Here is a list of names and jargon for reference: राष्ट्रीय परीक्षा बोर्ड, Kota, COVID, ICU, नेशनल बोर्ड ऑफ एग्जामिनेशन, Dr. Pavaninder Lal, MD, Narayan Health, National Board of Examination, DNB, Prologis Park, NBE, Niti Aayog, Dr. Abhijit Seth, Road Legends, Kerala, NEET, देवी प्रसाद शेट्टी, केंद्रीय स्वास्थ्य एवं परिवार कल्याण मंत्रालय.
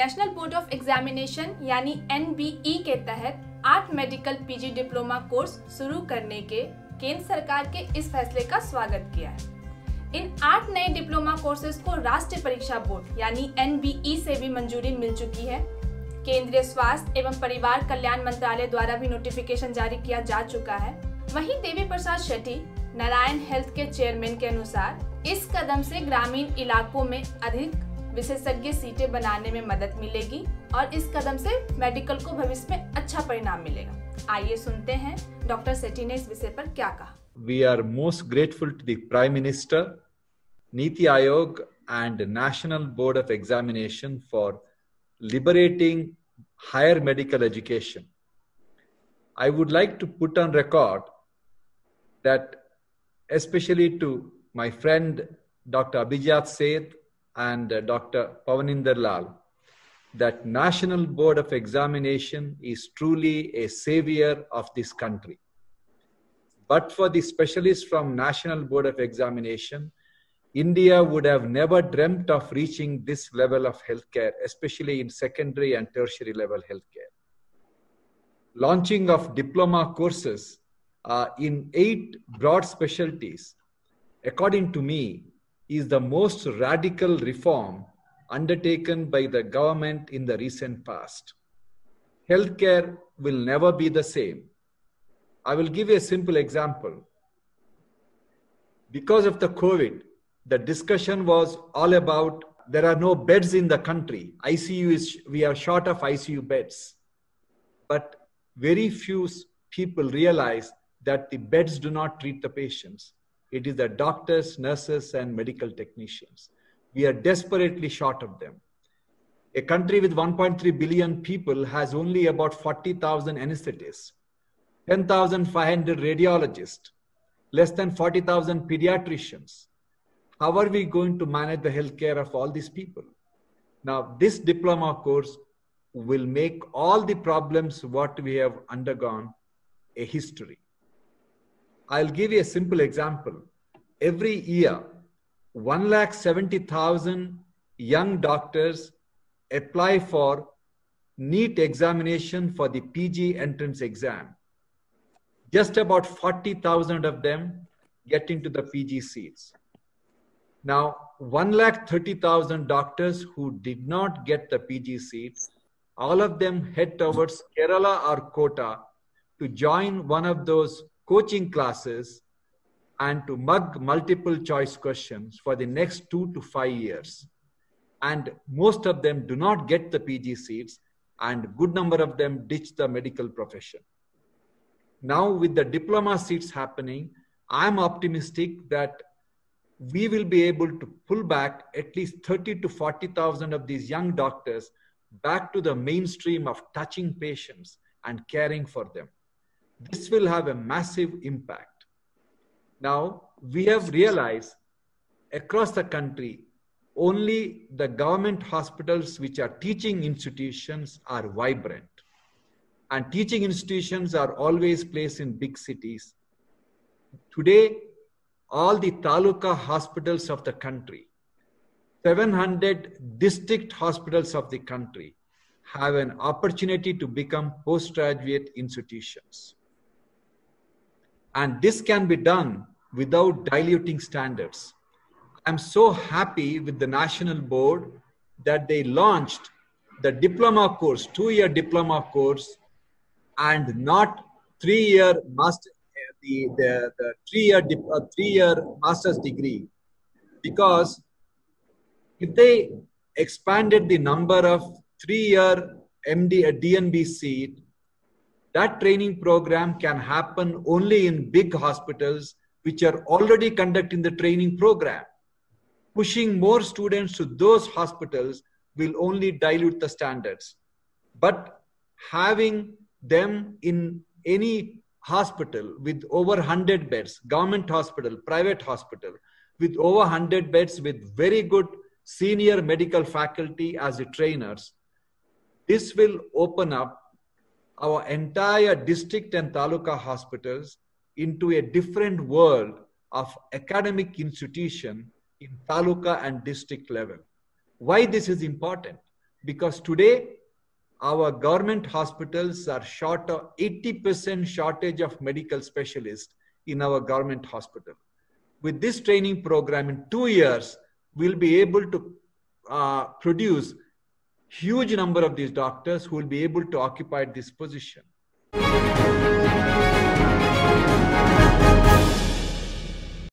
नेशनल बोर्ड ऑफ एग्जामिनेशन यानी NBE के तहत 8 मेडिकल पीजी डिप्लोमा कोर्स शुरू करने के केंद्र सरकार के इस फैसले का स्वागत किया है। इन 8 नए डिप्लोमा कोर्सेज को राष्ट्रीय परीक्षा बोर्ड यानी NBE से भी मंजूरी मिल चुकी है। केंद्रीय स्वास्थ्य एवं परिवार कल्याण मंत्रालय द्वारा भी नोटिफिकेशन जारी किया जा चुका है। वहीं देवी प्रसाद शेट्टी नारायण हेल्थ के चेयरमैन के अनुसार इस कदम से ग्रामीण इलाकों में अधिक विशेषज्ञ सीटें बनाने में मदद मिलेगी और इस कदम से मेडिकल को भविष्य में अच्छा परिणाम मिलेगा। आइए सुनते हैं डॉक्टर शेट्टी ने इस विषय पर क्या कहा। We are most grateful to the prime minister, NITI Aayog and नेशनल बोर्ड ऑफ एग्जामिनेशन for liberating higher medical education. I would like to put on record that especially to my friend Dr. Abhijit Seth and Dr. Pavaninder Lal, that National Board of Examination is truly a savior of this country. But for the specialists from National Board of Examination, India would have never dreamt of reaching this level of healthcare, especially in secondary and tertiary level healthcare. Launching of diploma courses in 8 broad specialties, according to me, is the most radical reform undertaken by the government in the recent past. Healthcare will never be the same. I will give you a simple example. Because of the COVID, the discussion was all about there are no beds in the country. We are short of ICU beds. But very few people realize that the beds do not treat the patients. It is the doctors, nurses, and medical technicians. We are desperately short of them. A country with 1.3 billion people has only about 40,000 anesthetists, 10,500 radiologists, less than 40,000 pediatricians. How are we going to manage the healthcare of all these people? Now, this diploma course will make all the problems what we have undergone a history. I'll give you a simple example. Every year, 170,000 young doctors apply for NEET examination for the PG entrance exam. Just about 40,000 of them get into the PG seats. Now, 130,000 doctors who did not get the PG seats, all of them head towards Kerala or Kota to join one of those coaching classes and to mug multiple choice questions for the next 2 to 5 years. And most of them do not get the PG seats, and good number of them ditch the medical profession. Now, with the diploma seats happening, I'm optimistic that we will be able to pull back at least 30 to 40,000 of these young doctors back to the mainstream of touching patients and caring for them. This will have a massive impact. Now, we have realized across the country, only the government hospitals which are teaching institutions are vibrant. And teaching institutions are always placed in big cities. Today, all the taluka hospitals of the country, 700 district hospitals of the country have an opportunity to become postgraduate institutions. And this can be done without diluting standards. I'm so happy with the National Board that they launched the diploma course, 2-year diploma course, and not 3-year master. The three-year master's degree, because if they expanded the number of 3-year MD or DNB seat, that training program can happen only in big hospitals which are already conducting the training program. Pushing more students to those hospitals will only dilute the standards. But having them in any hospital with over 100 beds, government hospital, private hospital, with over 100 beds with very good senior medical faculty as the trainers, this will open up our entire district and taluka hospitals into a different world of academic institution in taluka and district level. Why this is important? Because today our government hospitals are short of 80% shortage of medical specialists in our government hospital. With this training program in 2 years, we'll be able to produce huge number of these doctors who will be able to occupy this position.